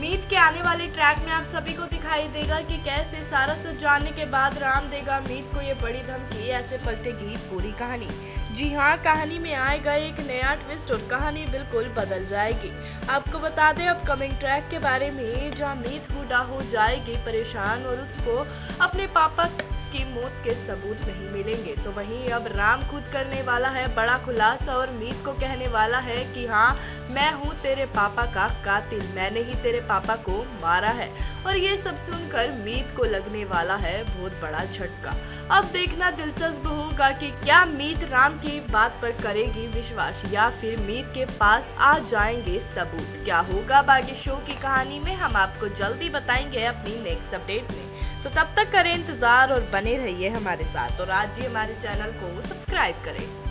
Meet के आने वाले ट्रैक में आप सभी को दिखाई देगा कि कैसे सारा सच जानने के बाद राम देगा मीट को ये बड़ी धमकी। ऐसे पलटेगी पूरी कहानी। जी हाँ, कहानी में आएगा एक नया ट्विस्ट और कहानी बिल्कुल बदल जाएगी। आपको बता दें अपकमिंग ट्रैक के बारे में, जहाँ मीट बूढ़ा हो जाएगी परेशान और उसको अपने पापा की मौत के सबूत नहीं मिलेंगे। तो वहीं अब राम खुद करने वाला है बड़ा खुलासा और मीत को कहने वाला है कि हाँ, मैं हूँ तेरे पापा का कातिल, मैंने ही तेरे पापा को मारा है। और ये सब सुनकर मीत को लगने वाला है बहुत बड़ा झटका। अब देखना दिलचस्प होगा कि क्या मीत राम की बात पर करेगी विश्वास या फिर मीत के पास आ जाएंगे सबूत। क्या होगा बाकी शो की कहानी में, हम आपको जल्दी बताएंगे अपनी नेक्स्ट अपडेट में। तो तब तक करें इंतज़ार और बने रहिए हमारे साथ और आज ही हमारे चैनल को सब्सक्राइब करें।